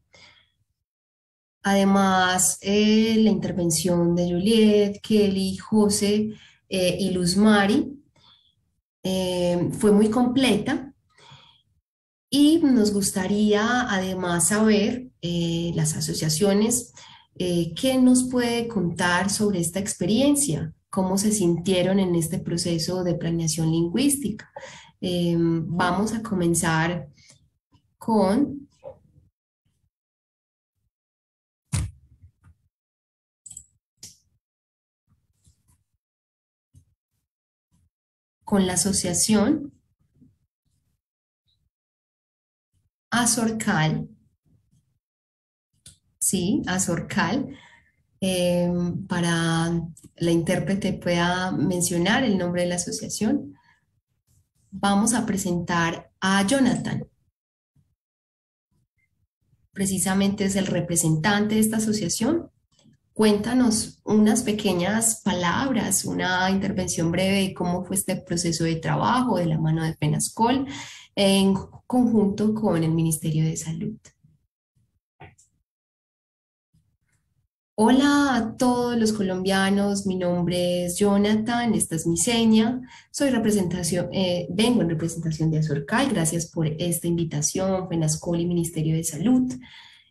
además eh, la intervención de Juliette, Kelly, José eh, y Luz Mari eh, fue muy completa y nos gustaría además saber eh, las asociaciones eh, qué nos puede contar sobre esta experiencia, cómo se sintieron en este proceso de planeación lingüística. Eh, vamos a comenzar con... con la asociación ASORCAL, sí, ASORCAL, eh, para la intérprete pueda mencionar el nombre de la asociación. Vamos a presentar a Jonathan. Precisamente es el representante de esta asociación. Cuéntanos unas pequeñas palabras, una intervención breve de cómo fue este proceso de trabajo de la mano de FENASCOL en conjunto con el Ministerio de Salud. Hola a todos los colombianos, mi nombre es Jonathan, esta es mi seña, soy representación, eh, vengo en representación de ASORCAL, gracias por esta invitación, FENASCOL y Ministerio de Salud.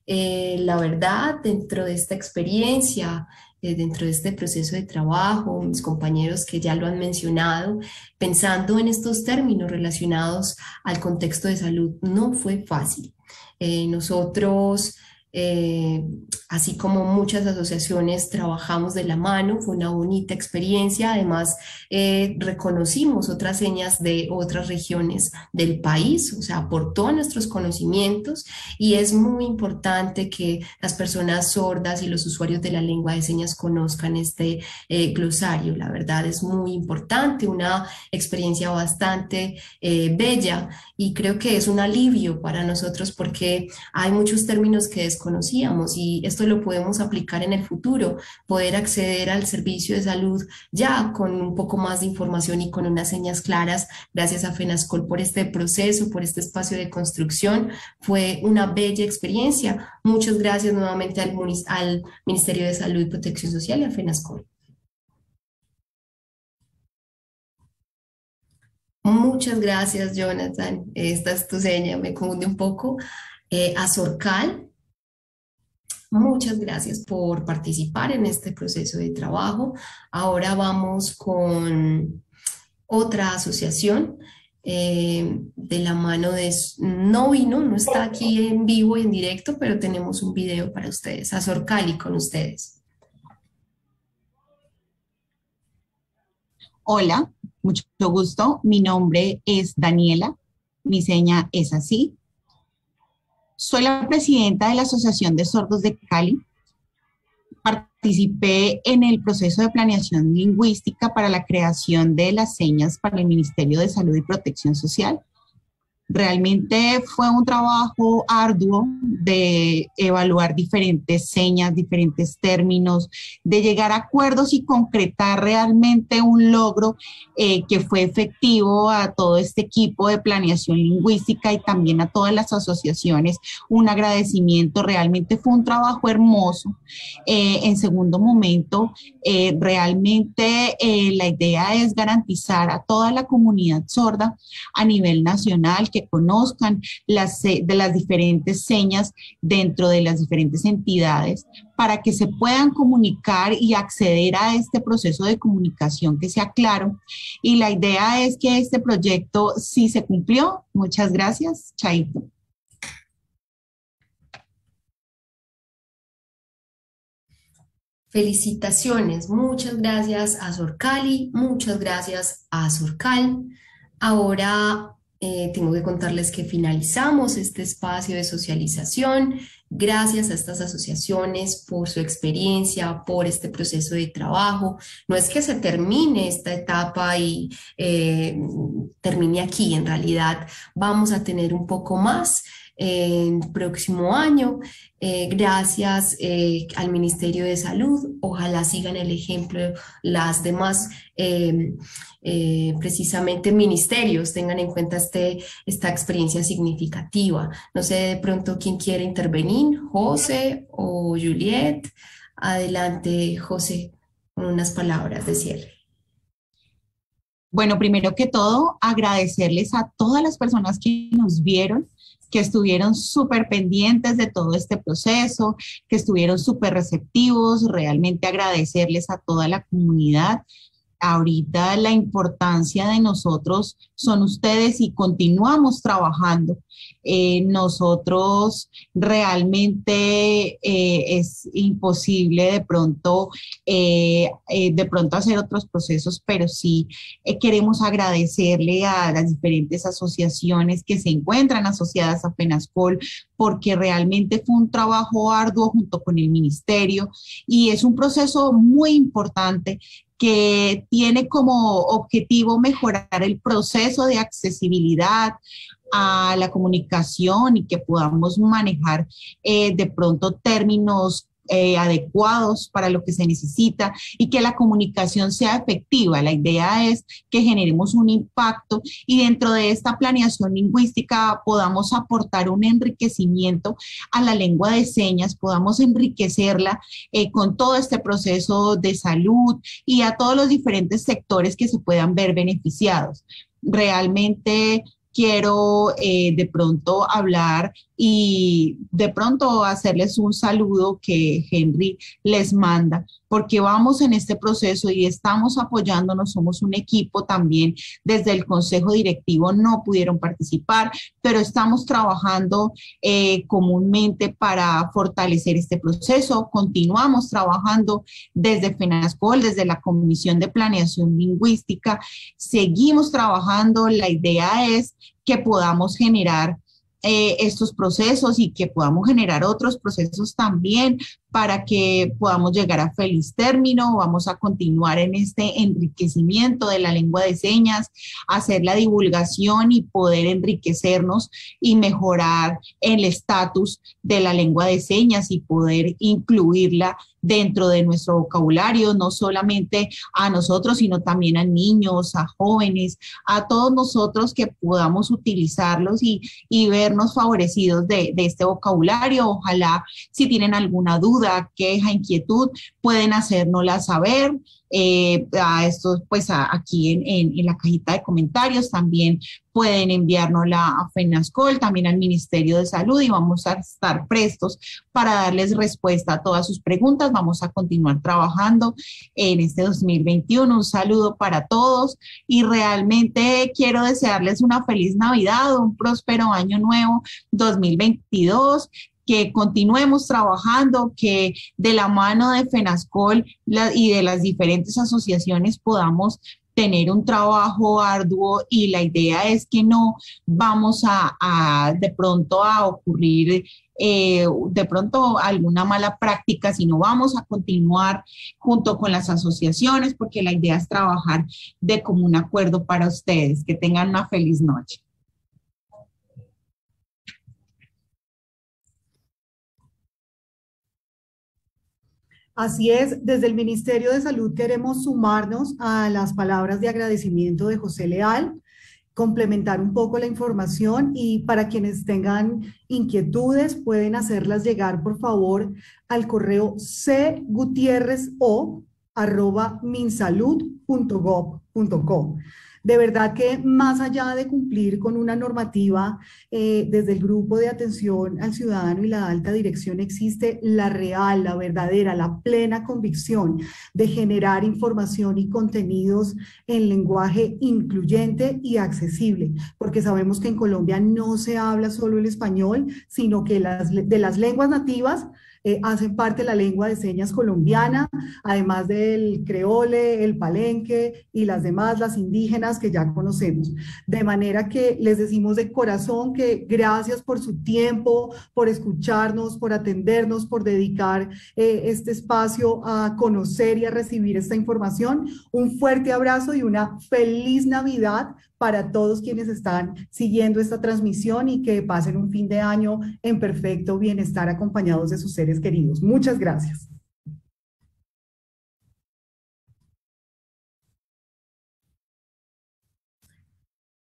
Eh, la verdad, dentro de esta experiencia, eh, dentro de este proceso de trabajo, mis compañeros que ya lo han mencionado, pensando en estos términos relacionados al contexto de salud, no fue fácil. Eh, nosotros, eh, así como muchas asociaciones, trabajamos de la mano, fue una bonita experiencia, además eh, reconocimos otras señas de otras regiones del país, o sea, aportó nuestros conocimientos y es muy importante que las personas sordas y los usuarios de la lengua de señas conozcan este eh, glosario, la verdad es muy importante, una experiencia bastante eh, bella y creo que es un alivio para nosotros porque hay muchos términos que desconocíamos y es Esto lo podemos aplicar en el futuro, poder acceder al servicio de salud ya con un poco más de información y con unas señas claras. Gracias a FENASCOL por este proceso, por este espacio de construcción. Fue una bella experiencia. Muchas gracias nuevamente al, al Ministerio de Salud y Protección Social y a FENASCOL. Muchas gracias, Jonathan. Esta es tu seña, me confunde un poco. Eh, ASORCAL. Muchas gracias por participar en este proceso de trabajo. Ahora vamos con otra asociación eh, de la mano de... No vino, no está aquí en vivo y en directo, pero tenemos un video para ustedes. Azor Cali con ustedes. Hola, mucho gusto. Mi nombre es Daniela. Mi seña es así. Soy la presidenta de la Asociación de Sordos de Cali. Participé en el proceso de planeación lingüística para la creación de las señas para el Ministerio de Salud y Protección Social. Realmente fue un trabajo arduo de evaluar diferentes señas, diferentes términos, de llegar a acuerdos y concretar realmente un logro eh, que fue efectivo a todo este equipo de planeación lingüística y también a todas las asociaciones. Un agradecimiento, realmente fue un trabajo hermoso. Eh, en segundo momento, eh, realmente eh, la idea es garantizar a toda la comunidad sorda a nivel nacional que conozcan las, de las diferentes señas dentro de las diferentes entidades para que se puedan comunicar y acceder a este proceso de comunicación que sea claro. Y la idea es que este proyecto sí se cumplió. Muchas gracias. Chaito. Felicitaciones. Muchas gracias a Azorcali. Muchas gracias a Azorcal. Ahora... Eh, tengo que contarles que finalizamos este espacio de socialización. Gracias a estas asociaciones por su experiencia, por este proceso de trabajo. No es que se termine esta etapa y eh, termine aquí, en realidad vamos a tener un poco más el próximo año. Eh, gracias eh, al Ministerio de Salud, ojalá sigan el ejemplo las demás eh, eh, precisamente ministerios, tengan en cuenta este, esta experiencia significativa. No sé de pronto quién quiere intervenir, José o Juliette. Adelante José, con unas palabras de cierre. Bueno, primero que todo agradecerles a todas las personas que nos vieron, que estuvieron súper pendientes de todo este proceso, que estuvieron súper receptivos, realmente agradecerles a toda la comunidad. Ahorita la importancia de nosotros son ustedes y continuamos trabajando. Eh, nosotros realmente eh, es imposible de pronto, eh, eh, de pronto hacer otros procesos, pero sí eh, queremos agradecerle a las diferentes asociaciones que se encuentran asociadas a FENASCOL, porque realmente fue un trabajo arduo junto con el ministerio y es un proceso muy importante que tiene como objetivo mejorar el proceso de accesibilidad a la comunicación y que podamos manejar eh, de pronto términos eh, adecuados para lo que se necesita y que la comunicación sea efectiva. La idea es que generemos un impacto y dentro de esta planeación lingüística podamos aportar un enriquecimiento a la lengua de señas, podamos enriquecerla eh, con todo este proceso de salud y a todos los diferentes sectores que se puedan ver beneficiados. Realmente... Quiero eh, de pronto hablar y de pronto hacerles un saludo que Henry les manda, porque vamos en este proceso y estamos apoyándonos, somos un equipo también, desde el Consejo Directivo no pudieron participar, pero estamos trabajando eh, comúnmente para fortalecer este proceso, continuamos trabajando desde FENASCOL, desde la Comisión de Planeación Lingüística, seguimos trabajando, la idea es que podamos generar Eh, estos procesos y que podamos generar otros procesos también para que podamos llegar a feliz término. Vamos a continuar en este enriquecimiento de la lengua de señas, hacer la divulgación y poder enriquecernos y mejorar el estatus de la lengua de señas y poder incluirla dentro de nuestro vocabulario, no solamente a nosotros, sino también a niños, a jóvenes, a todos nosotros que podamos utilizarlos y, y vernos favorecidos de, de este vocabulario. Ojalá, si tienen alguna duda, queja, inquietud, pueden hacérnosla saber. Eh, a estos, pues a, aquí en, en, en la cajita de comentarios también pueden enviárnosla a FENASCOL, también al Ministerio de Salud y vamos a estar prestos para darles respuesta a todas sus preguntas. Vamos a continuar trabajando en este dos mil veintiuno. Un saludo para todos y realmente quiero desearles una feliz Navidad, un próspero año nuevo dos mil veintidós. Que continuemos trabajando, que de la mano de FENASCOL la, y de las diferentes asociaciones podamos tener un trabajo arduo y la idea es que no vamos a, a de pronto a ocurrir eh, de pronto alguna mala práctica, sino vamos a continuar junto con las asociaciones porque la idea es trabajar de común acuerdo para ustedes. Que tengan una feliz noche. Así es, desde el Ministerio de Salud queremos sumarnos a las palabras de agradecimiento de José Leal, complementar un poco la información y para quienes tengan inquietudes pueden hacerlas llegar por favor al correo c gutierrez o arroba minsalud punto gob punto co. De verdad que más allá de cumplir con una normativa, eh, desde el grupo de atención al ciudadano y la alta dirección existe la real, la verdadera, la plena convicción de generar información y contenidos en lenguaje incluyente y accesible, porque sabemos que en Colombia no se habla solo el español, sino que las, de las lenguas nativas, Eh, hacen parte de la lengua de señas colombiana, además del creole, el palenque y las demás, las indígenas que ya conocemos. De manera que les decimos de corazón que gracias por su tiempo, por escucharnos, por atendernos, por dedicar eh, este espacio a conocer y a recibir esta información. Un fuerte abrazo y una feliz Navidad para todos quienes están siguiendo esta transmisión y que pasen un fin de año en perfecto bienestar acompañados de sus seres queridos. Muchas gracias.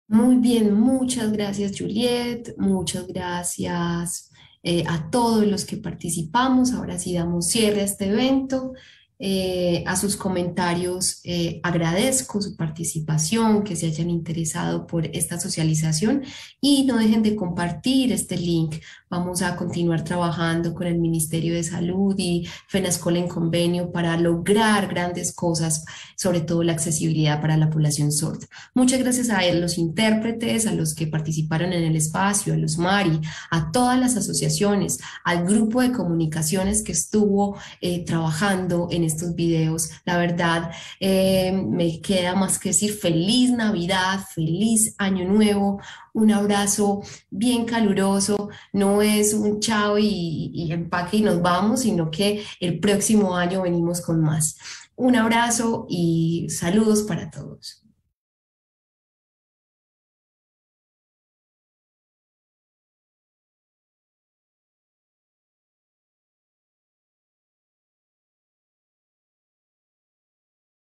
Muy bien, muchas gracias Juliette, muchas gracias eh, a todos los que participamos. Ahora sí damos cierre a este evento. Eh, a sus comentarios eh, agradezco su participación, que se hayan interesado por esta socialización y no dejen de compartir este link. Vamos a continuar trabajando con el Ministerio de Salud y FENASCOL en convenio para lograr grandes cosas, sobre todo la accesibilidad para la población sorda. Muchas gracias a los intérpretes, a los que participaron en el espacio, a Luz Mari, a todas las asociaciones, al grupo de comunicaciones que estuvo eh, trabajando en estos videos. La verdad, eh, me queda más que decir feliz Navidad, feliz Año Nuevo, un abrazo bien caluroso. No es un chao y, y empaque y nos vamos, sino que el próximo año venimos con más. Un abrazo y saludos para todos.